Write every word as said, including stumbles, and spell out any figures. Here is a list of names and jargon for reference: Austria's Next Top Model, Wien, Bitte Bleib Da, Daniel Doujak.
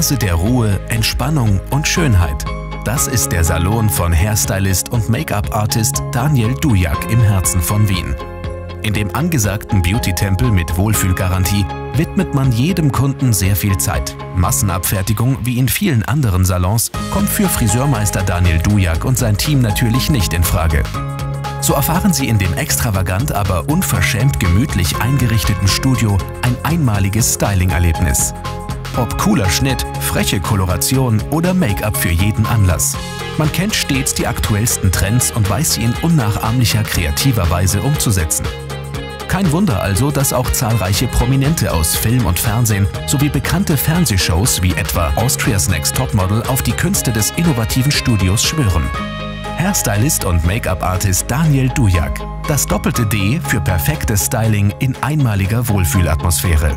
Oase der Ruhe, Entspannung und Schönheit. Das ist der Salon von Hairstylist und Make-up-Artist Daniel Doujak im Herzen von Wien. In dem angesagten Beauty-Tempel mit Wohlfühlgarantie widmet man jedem Kunden sehr viel Zeit. Massenabfertigung, wie in vielen anderen Salons, kommt für Friseurmeister Daniel Doujak und sein Team natürlich nicht in Frage. So erfahren Sie in dem extravagant, aber unverschämt gemütlich eingerichteten Studio ein einmaliges Styling-Erlebnis. Ob cooler Schnitt, freche Koloration oder Make-up für jeden Anlass. Man kennt stets die aktuellsten Trends und weiß sie in unnachahmlicher, kreativer Weise umzusetzen. Kein Wunder also, dass auch zahlreiche Prominente aus Film und Fernsehen sowie bekannte Fernsehshows wie etwa Austria's Next Top Model auf die Künste des innovativen Studios schwören. Hairstylist und Make-up-Artist Daniel Doujak. Das doppelte D für perfektes Styling in einmaliger Wohlfühlatmosphäre.